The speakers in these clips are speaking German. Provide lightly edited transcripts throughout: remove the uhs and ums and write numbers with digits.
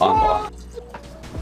an.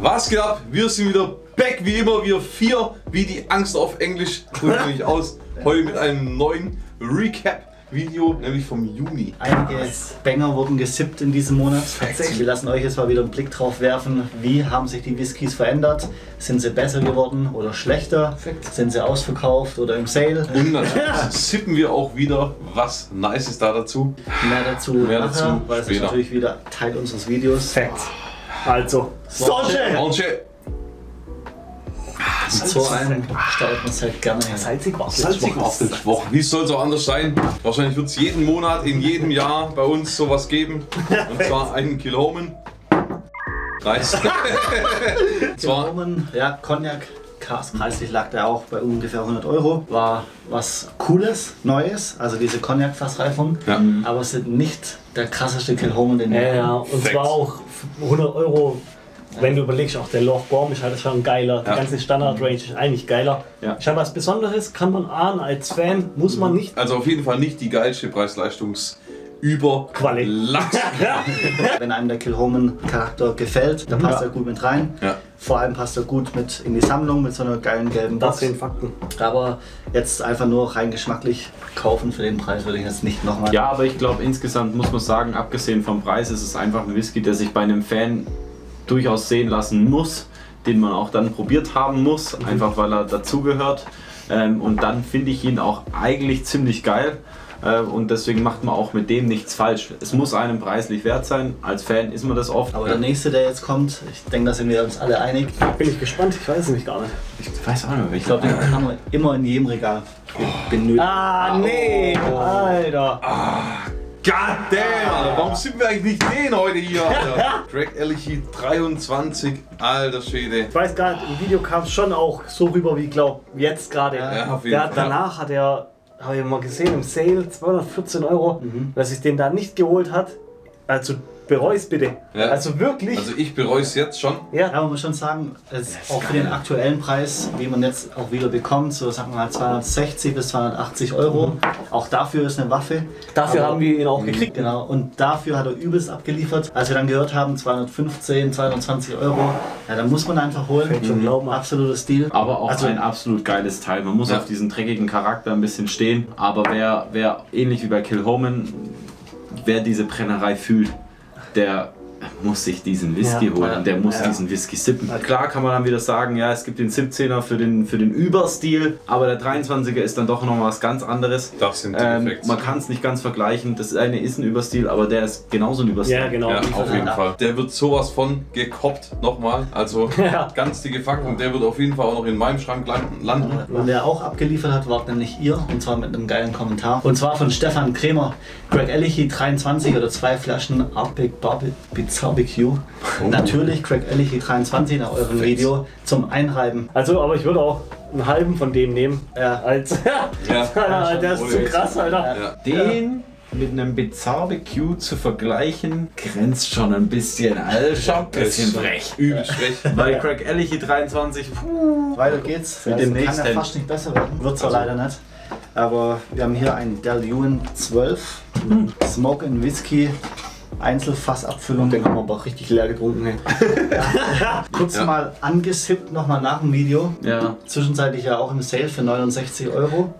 Was geht ab? Wir sind wieder back wie immer. Wir vier, wie die Angst auf Englisch. Drückt mich aus. Heute mit einem neuen Recap-Video, nämlich vom Juni. Einige Banger wurden gesippt in diesem Monat. Tatsächlich. Wir lassen euch jetzt mal wieder einen Blick drauf werfen. Wie haben sich die Whiskys verändert? Sind sie besser geworden oder schlechter? Perfekt. Sind sie ausverkauft oder im Sale? Und natürlich sippen wir auch wieder was Nices da dazu. Mehr dazu nachher, weil es ist natürlich wieder Teil unseres Videos. Perfekt. Also, Sonche! So einem startet man es halt gerne her. Salzig Waffelswochen. Wie soll es auch anders sein? Wahrscheinlich wird es jeden Monat, in jedem Jahr bei uns sowas geben. Und zwar einen Kilchoman. Nice. Kilchoman, ja, Cognac. Preislich lag der auch bei ungefähr 100 Euro. War was Cooles, Neues, also diese Cognac-Fassreifung. Ja. Aber es sind nicht der krasseste Kilchoman, den wir haben. Und zwar auch 100 Euro. Wenn du überlegst, auch der Loch Gorm ist halt schon geiler, die ganze Standard-Range ist eigentlich geiler. Ja. Ich habe was Besonderes, kann man ahnen, als Fan muss man nicht. Also auf jeden Fall nicht die geilste Preis-Leistungs- über Qualität. Wenn einem der Kilchoman-Charakter gefällt, dann passt er gut mit rein. Ja. Vor allem passt er gut mit in die Sammlung mit so einer geilen gelben Box. Das sind Fakten. Aber jetzt einfach nur rein geschmacklich kaufen für den Preis würde ich jetzt nicht nochmal. Ja, aber ich glaube insgesamt muss man sagen, abgesehen vom Preis ist es einfach ein Whisky, der sich bei einem Fan durchaus sehen lassen muss, den man auch dann probiert haben muss, einfach weil er dazugehört. Und dann finde ich ihn auch eigentlich ziemlich geil. Und deswegen macht man auch mit dem nichts falsch. Es muss einem preislich wert sein. Als Fan ist man das oft. Aber der nächste, der jetzt kommt, ich denke, da sind wir uns alle einig. Bin ich gespannt, ich weiß es nicht gar nicht. Ich weiß auch nicht, welchen. Ich glaube, den kann man immer in jedem Regal benötigen. Ah, nee, Alter. Ah. Goddamn, Alter, warum sind wir eigentlich nicht den heute hier, Alter? Craigellachie 23, alter Schwede. Ich weiß gar nicht, im Video kam es schon auch so rüber, wie ich glaube, jetzt gerade. Ja, danach hat er, habe ich mal gesehen, im Sale 214 Euro, wer sich den da nicht geholt hat, also bereu's bitte. Ja. Also wirklich. Also ich bereue es jetzt schon. Ja, man muss schon sagen, auch für den aktuellen Preis, wie man jetzt auch wieder bekommt, so sagen wir mal 260 bis 280 Euro. Auch dafür ist eine Waffe. Dafür haben wir ihn auch gekriegt. Genau, und dafür hat er übelst abgeliefert. Als wir dann gehört haben, 215, 220 Euro, ja, dann muss man einfach holen. Ich schon glauben, absolutes Deal. Aber auch also ein absolut geiles Teil. Man muss auf diesen dreckigen Charakter ein bisschen stehen. Aber wer ähnlich wie bei Kilchoman, wer diese Brennerei fühlt, der muss sich diesen Whisky holen, der muss diesen Whisky sippen. Klar kann man dann wieder sagen, ja, es gibt den 17er für den Überstil, aber der 23er ist dann doch noch was ganz anderes. Das sind die Effekte. Man kann es nicht ganz vergleichen, das eine ist ein Überstil, aber der ist genauso ein Überstil. Ja, genau. Ja, auf jeden Fall. Der wird sowas von gekoppt, nochmal, also ganz dicke Fakten, der wird auf jeden Fall auch noch in meinem Schrank landen. Und der auch abgeliefert hat, war nämlich ihr, und zwar mit einem geilen Kommentar. Und zwar von Stefan Krämer, Craigellachie 23 oder 2 Flaschen Ardbeg Barbecue. Natürlich Craigellachie 23 nach eurem Video zum Einreiben. Also, aber ich würde auch einen halben von dem nehmen. Der ist zu krass, Alter. Ja. Den mit einem Bizarre-Barbecue zu vergleichen, grenzt schon ein bisschen, Alter. Ein bisschen frech. Übel frech. Weil Craigellachie 23, weiter geht's. Mit dem nächsten. Kann ja fast nicht besser werden. Wird's auch leider nicht. Aber wir haben hier einen Dailuaine 12 Smoke and Whisky. Einzelfassabfüllung, den haben wir aber auch richtig leer getrunken. Kurz mal angesippt, nochmal nach dem Video. Ja. Zwischenzeitlich ja auch im Sale für 69 Euro.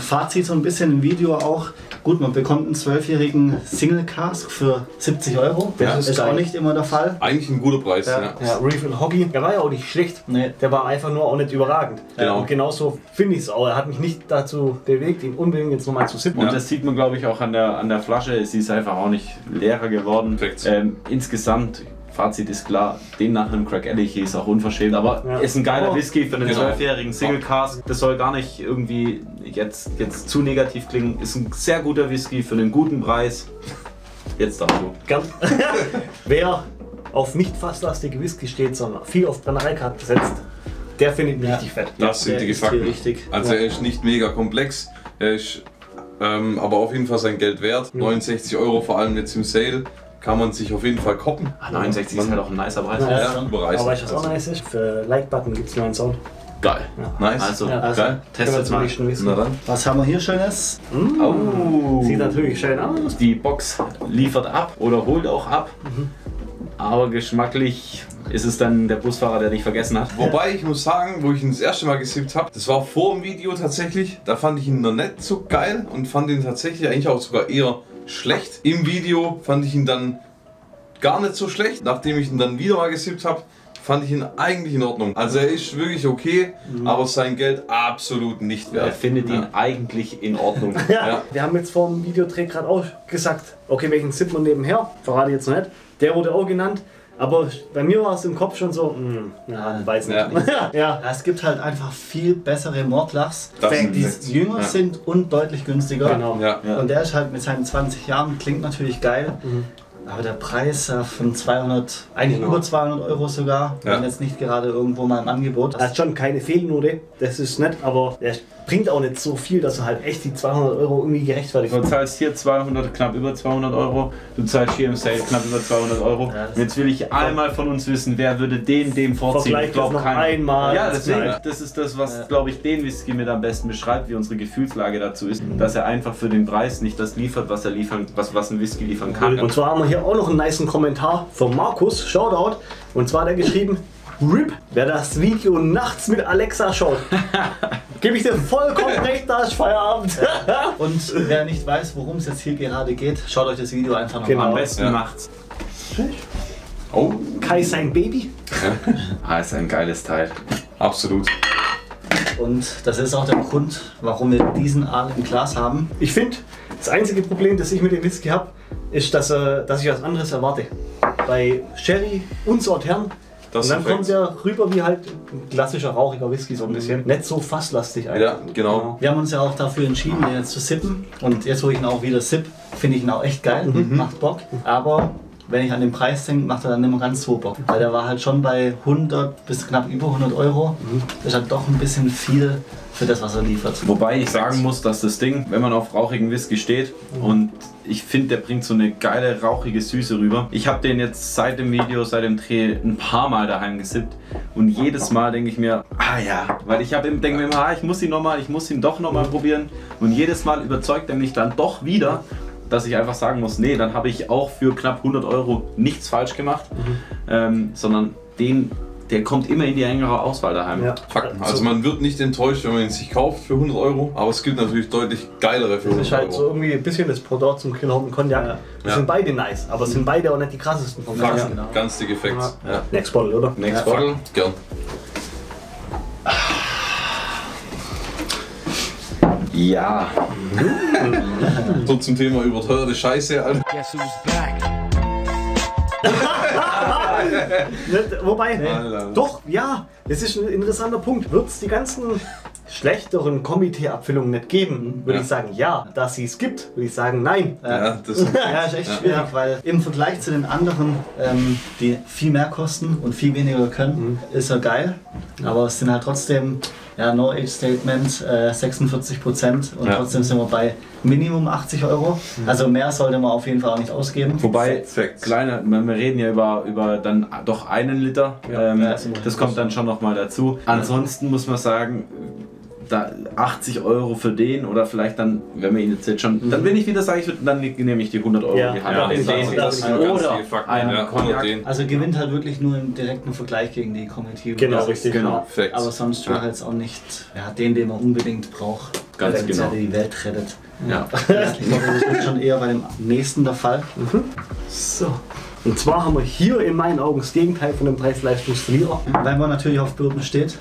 Fazit so ein bisschen im Video auch. Gut, man bekommt einen 12-jährigen Single Cask für 70 Euro. Das ist auch nicht immer der Fall. Eigentlich ein guter Preis. Ja. Reef and Hoggy, der war ja auch nicht schlecht. Nee. Der war einfach nur auch nicht überragend. Genau. Und genauso finde ich es auch. Er hat mich nicht dazu bewegt, ihn unbedingt jetzt nochmal zu sippen. Und das sieht man, glaube ich, auch an der Flasche. Sie ist einfach auch nicht leerer geworden. Insgesamt. Fazit ist klar, den nach einem Craigellachie ist auch unverschämt, aber ist ein geiler Whisky für einen 12-jährigen Single Cask. Das soll gar nicht irgendwie jetzt zu negativ klingen. Ist ein sehr guter Whisky für einen guten Preis. Jetzt auch gut. Wer auf nicht fasslastige Whisky steht, sondern viel auf Brennereikarten setzt, der findet ihn richtig fett. Das sind die Fakten. Also er ist nicht mega komplex, er ist aber auf jeden Fall sein Geld wert. 69 Euro vor allem jetzt im Sale. Kann man sich auf jeden Fall koppen. 69 ist halt auch ein nicer Preis. Ja. Aber weißt du, was auch nice ist? Für Like-Button gibt es einen neuen Sound. Geil. Ja. Nice. Also geil. Testet mal. Was haben wir hier Schönes? Sieht natürlich schön aus. Die Box liefert ab oder holt auch ab. aber geschmacklich ist es dann der Busfahrer, der dich vergessen hat. Wobei ich muss sagen, wo ich ihn das erste Mal gesippt habe, das war vor dem Video tatsächlich, da fand ich ihn noch nicht so geil und fand ihn tatsächlich eigentlich auch sogar eher schlecht. Im Video fand ich ihn dann gar nicht so schlecht, nachdem ich ihn dann wieder mal gesippt habe, fand ich ihn eigentlich in Ordnung. Also er ist wirklich okay, aber sein Geld absolut nicht wert. Er findet ihn eigentlich in Ordnung. Ja. Wir haben jetzt vor dem Videodreh gerade auch gesagt, okay, welchen sippt man nebenher? Verrate ich jetzt noch nicht. Der wurde auch genannt. Aber bei mir war es im Kopf schon so, weiß nicht. Ja. Ja. Es gibt halt einfach viel bessere Mortlachs, die jünger sind und deutlich günstiger. Genau. Ja. Ja. Und der ist halt mit seinen 20 Jahren, klingt natürlich geil. Aber der Preis von 200, eigentlich über 200 Euro sogar, wenn jetzt nicht gerade irgendwo mal im Angebot. Er hat schon keine Fehlnote, das ist nett, aber er bringt auch nicht so viel, dass er halt echt die 200 Euro irgendwie gerechtfertigt wird. Du zahlst hier 200, knapp über 200 Euro, du zahlst hier im Sale knapp über 200 Euro. Ja, jetzt will ich einmal von uns wissen, wer würde dem vorziehen? Ich glaube keiner. Einmal. Ja, deswegen, das ist das, was, glaube ich, den Whisky mit am besten beschreibt, wie unsere Gefühlslage dazu ist, dass er einfach für den Preis nicht das liefert, was er liefern, was ein Whisky liefern kann. Und zwar haben wir hier auch noch einen niceen Kommentar von Markus, Shoutout, und zwar hat er geschrieben, RIP, wer das Video nachts mit Alexa schaut, gebe ich dir vollkommen recht, da ist Feierabend. Und wer nicht weiß, worum es jetzt hier gerade geht, schaut euch das Video einfach nochmal an. Am besten nachts. Oh. Kai ist ein Baby. Ah, ist ein geiles Teil. Absolut. Und das ist auch der Grund, warum wir diesen Aal im Glas haben. Ich finde, das einzige Problem, das ich mit dem Whisky habe, ist, dass ich was anderes erwarte. Bei Sherry und Sautern. Und dann kommt der rüber wie halt ein klassischer rauchiger Whisky so ein bisschen. Nicht so fasslastig eigentlich. Ja, genau. Wir haben uns ja auch dafür entschieden, den jetzt zu sippen. Und jetzt, wo ich ihn auch wieder sipp, finde ich ihn auch echt geil. Macht Bock. Aber wenn ich an den Preis denke, macht er dann immer ganz so Bock. Weil der war halt schon bei 100 bis knapp über 100 Euro. Das ist halt doch ein bisschen viel für das, was er liefert. Wobei ich sagen muss, dass das Ding, wenn man auf rauchigen Whisky steht und ich finde, der bringt so eine geile, rauchige Süße rüber. Ich habe den jetzt seit dem Video, seit dem Dreh ein paar Mal daheim gesippt und jedes Mal denke ich mir, weil ich denke mir immer, ich muss ihn nochmal, ich muss ihn doch nochmal probieren und jedes Mal überzeugt er mich dann doch wieder, dass ich einfach sagen muss, nee, dann habe ich auch für knapp 100 Euro nichts falsch gemacht, sondern der kommt immer in die engere Auswahl daheim. Ja. Fakten. Also man wird nicht enttäuscht, wenn man ihn sich kauft für 100 Euro, aber es gibt natürlich deutlich geilere für 100 Euro. Das ist halt so irgendwie ein bisschen das Pendant zum Kilchoman Cognac. Ja. Sind beide nice, aber sind beide auch nicht die krassesten von Fakten. Genau. Ganz dick Effekt. Ja. Next Bottle, oder? Next Bottle, gern. Ja. So zum Thema überteuerte Scheiße, Alter. Guess who's back? Wobei, doch, das ist ein interessanter Punkt. Wird es die ganzen schlechteren Komitee-Abfüllungen nicht geben, würde ich sagen, Dass sie es gibt, würde ich sagen, nein. Das ist echt schwierig, weil im Vergleich zu den anderen, die viel mehr kosten und viel weniger können, ist er geil. Aber es sind halt trotzdem, No Age Statement, 46% und trotzdem sind wir bei Minimum 80 Euro. Also mehr sollte man auf jeden Fall auch nicht ausgeben. Wobei, wir reden ja über dann doch einen Liter. Das kommt dann schon nochmal dazu. Ansonsten muss man sagen, da 80 Euro für den oder vielleicht dann, wenn man ihn jetzt schon, dann will ich wieder sagen, dann nehme ich die 100 Euro. Also gewinnt halt wirklich nur im direkten Vergleich gegen die Komitee. Genau, richtig. Genau. Aber sonst war jetzt auch nicht den man unbedingt braucht. Ganz genau. Der die Welt rettet. Ich glaube, das ist schon eher bei dem nächsten der Fall. So. Und zwar haben wir hier in meinen Augen das Gegenteil von dem Preis-Leistungs-Verlierer. Weil man natürlich auf Bourbon steht.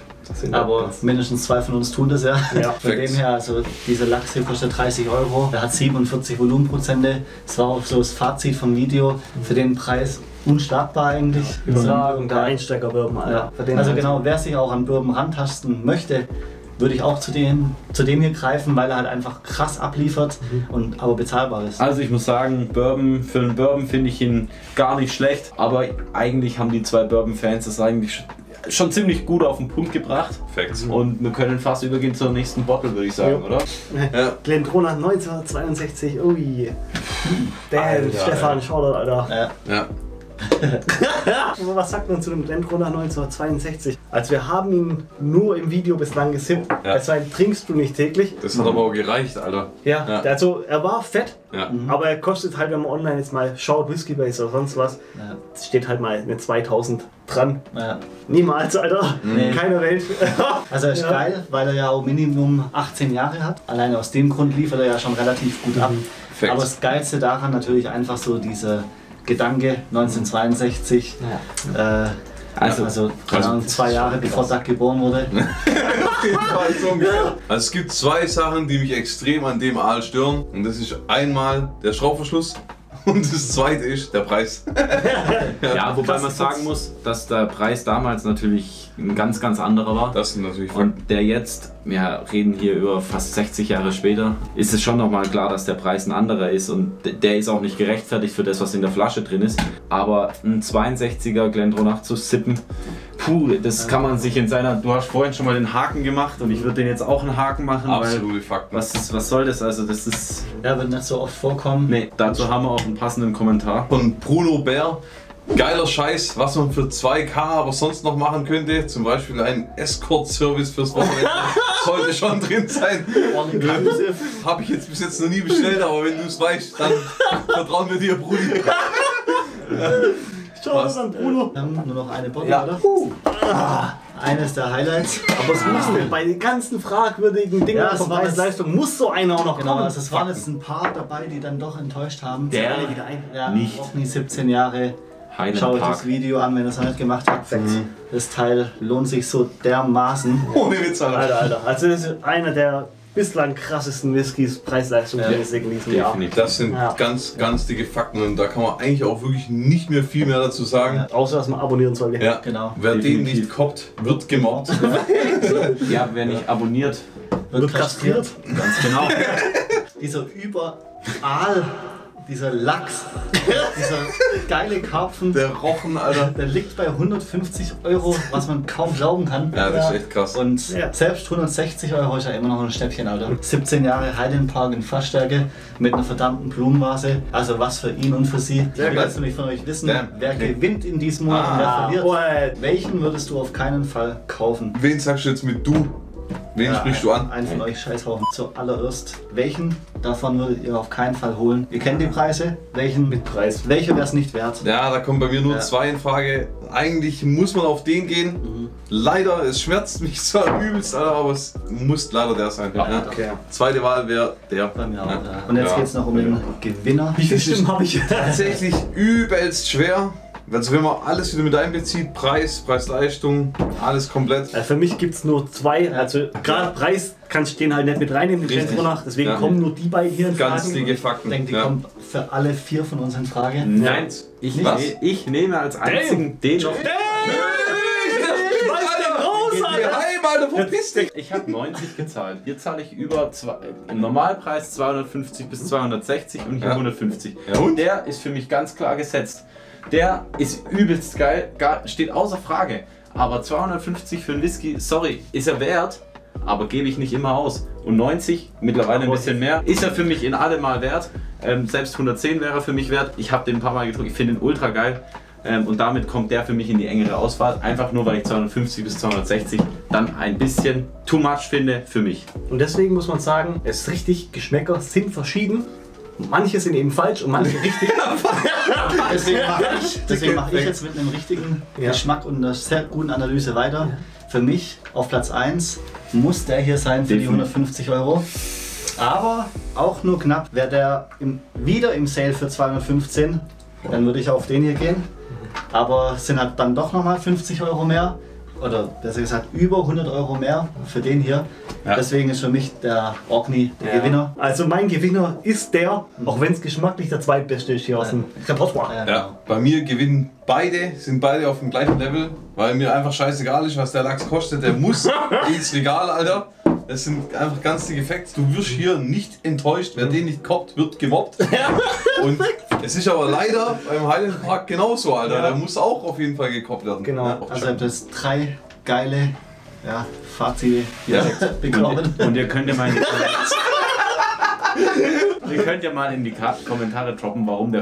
Aber mindestens zwei von uns tun das Von dem her, also dieser Lachs hier kostet 30 Euro, er hat 47 Volumenprozente. Das war auch so das Fazit vom Video. Für den Preis unschlagbar eigentlich. Überragend, der Einsteiger-Bourbon. Also genau, wer sich auch an Bourbon rantasten möchte, würde ich auch zu dem hier greifen, weil er halt einfach krass abliefert und aber bezahlbar ist. Also ich muss sagen, Bourbon, für einen Bourbon finde ich ihn gar nicht schlecht, aber eigentlich haben die zwei Bourbon-Fans das eigentlich schon ziemlich gut auf den Punkt gebracht. Facts. Und wir können fast übergehen zur nächsten Bottle, würde ich sagen, oder? Glendronach 1962, ui. Damn, Stefan, Shoutout, Alter. Aber was sagt man zu dem Glendronach 1962? Also wir haben ihn nur im Video bislang gesippt. Ja. Deswegen trinkst du nicht täglich. Das hat aber auch gereicht, Alter. Ja, ja. Also er war fett, ja, aber er kostet halt, wenn man online jetzt mal schaut, Whisky Base oder sonst was, ja, steht halt mal eine 2000 dran. Ja. Niemals, Alter. Nee. Keine Welt. Also er ist geil, weil er ja auch Minimum 18 Jahre hat. Allein aus dem Grund liefert er ja schon relativ gut ab. Perfekt. Aber das Geilste daran natürlich einfach so diese Gedanke 1962, ja, also 2 Jahre bevor Zack geboren wurde. Also es gibt 2 Sachen, die mich extrem an dem Aal stören, und das ist einmal der Schraubverschluss und das zweite ist der Preis. Ja, ja, wobei man sagen muss, dass der Preis damals natürlich ein ganz, ganz anderer war. Das sind natürlich Fakten. Und der jetzt, wir reden hier über fast 60 Jahre später, ist es schon nochmal klar, dass der Preis ein anderer ist, und der ist auch nicht gerechtfertigt für das, was in der Flasche drin ist. Aber ein 62er Glendronach zu sippen, puh, das kann man sich in seiner... Du hast vorhin schon mal den Haken gemacht, und ich würde den jetzt auch einen Haken machen. Absolute Fakten. Was soll das? Also das ist... Ja, wird nicht so oft vorkommen. Nee, dazu haben wir auch einen passenden Kommentar von Bruno Bär. Geiler Scheiß, was man für 2K aber sonst noch machen könnte. Zum Beispiel ein Escort-Service fürs Wochenende. Sollte schon drin sein. Habe ich jetzt bis jetzt noch nie bestellt, aber wenn du es weißt, dann vertrauen wir dir, Brudi. Schau das an, Bruno. Wir haben nur noch eine Bottle, ja, oder? Eines der Highlights. Aber es muss nicht. Bei den ganzen fragwürdigen Dingen von Preis-Leistung muss so einer auch noch kommen. Also es waren jetzt ein paar dabei, die dann doch enttäuscht haben. Der wieder ein. Ja, nicht. Auch nie 17 Jahre. Highland Park. Schaut euch das Video an, wenn ihr es noch nicht gemacht habt. Mhm. Das Teil lohnt sich so dermaßen. Ohne Witz, Alter. Also das ist einer der bislang krassesten Whiskys preisleistungsmäßig in diesem Jahr. Das sind ganz, ganz dicke Fakten, und da kann man eigentlich auch wirklich nicht mehr viel mehr dazu sagen. Ja. Außer, dass man abonnieren sollte. Ja, genau. Wer den nicht koppt, wird gemobbt. Ja, ja, wer nicht abonniert, wird kastriert. Ganz genau. Dieser Überaal. Dieser Lachs, dieser geile Karpfen, der Rochen, Alter, der liegt bei 150 €, was man kaum glauben kann. Ja, das ist echt krakrass. Und selbst 160 € ist ja immer noch ein Schnäppchen, Alter. 17 Jahre Highland Park in Fassstärke mit einer verdammten Blumenvase. Also was für ihn und für sie. Ich will nämlich von euch wissen, wer gewinnt in diesem Monat und wer verliert. Welchen würdest du auf keinen Fall kaufen? Wen sagst du jetzt mit du? Wen sprichst du an? Einen von euch Scheißhaufen. Zuallererst, welchen davon würdet ihr auf keinen Fall holen? Ihr kennt die Preise. Welchen mit Preis? Welcher wäre es nicht wert? Ja, da kommen bei mir nur 2 in Frage. Eigentlich muss man auf den gehen. Mhm. Leider, es schmerzt mich zwar übelst, aber es muss leider der sein. Ja, ja. Okay. Zweite Wahl wäre der. Bei mir auch. Ja. Und jetzt geht es noch um den Gewinner. Wie viel Stimmen habe ich? Tatsächlich übelst schwer. Also wenn man alles wieder mit einbezieht, Preis, Preis-Leistung, alles komplett. Für mich gibt es nur 2, also gerade Preis kannst du den halt nicht mit reinnehmen, den Glendronach, deswegen kommen nur die beiden hier in Frage. Ganz dicke Fakten. Ich denke, die kommen für alle 4 von uns in Frage. Nein, ich nicht. Ich nehme als einzigen den noch. Ich habe 90 gezahlt. Hier zahle ich über im Normalpreis 250 bis 260 und hier 150. Ja, und der ist für mich ganz klar gesetzt. Der ist übelst geil, steht außer Frage. Aber 250 für einen Whisky, sorry, ist er wert, aber gebe ich nicht immer aus. Und 90, mittlerweile ein bisschen mehr, ist er für mich in allem mal wert. Selbst 110 wäre er für mich wert. Ich habe den ein paar Mal gedrückt, ich finde ihn ultra geil. Und damit kommt der für mich in die engere Auswahl. Einfach nur, weil ich 250 bis 260 dann ein bisschen too much finde für mich. Und deswegen muss man sagen, es ist richtig, Geschmäcker sind verschieden. Manche sind eben falsch und manche richtig. Deswegen mache ich jetzt mit einem richtigen Geschmack und einer sehr guten Analyse weiter. Für mich auf Platz 1 muss der hier sein für die 150 €. Aber auch nur knapp. Wäre der wieder im Sale für 215, dann würde ich auf den hier gehen. Aber sind halt dann doch nochmal 50 € mehr. Oder besser gesagt über 100 € mehr für den hier. Ja. Deswegen ist für mich der Orkney der Gewinner. Also mein Gewinner ist der, auch wenn es geschmacklich der zweitbeste ist hier aus dem Repertoire. Ja, bei mir gewinnen beide, sind beide auf dem gleichen Level, weil mir einfach scheißegal ist, was der Lachs kostet. Der muss ins Regal, Alter. Das sind einfach ganz dicke Facts. Du wirst hier nicht enttäuscht. Wer den nicht koppt, wird gemobbt. Und es ist aber leider beim Highland Park genauso, Alter. Der muss auch auf jeden Fall gekoppt werden. Genau. Ja, also habt ihr jetzt 3 geile Fazite bekommen. Und ihr könnt ja meinen Ihr könnt ja mal in die Kommentare droppen, warum die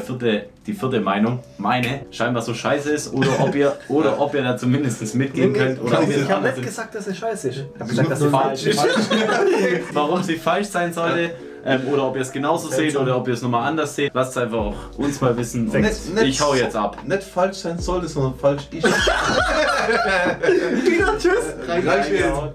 vierte Meinung, meine, scheinbar so scheiße ist oder ob ihr da zumindest mitgehen könnt. Oder ich habe nicht gesagt, dass es scheiße ist. Ich habe gesagt, dass sie falsch ist. Warum sie falsch sein sollte. Oder ob ihr es genauso seht oder ob ihr es nochmal anders seht. Lasst es einfach auch uns mal wissen. Und ich hau jetzt ab. Nicht falsch sein sollte, sondern falsch ist. Wieder tschüss. Rein,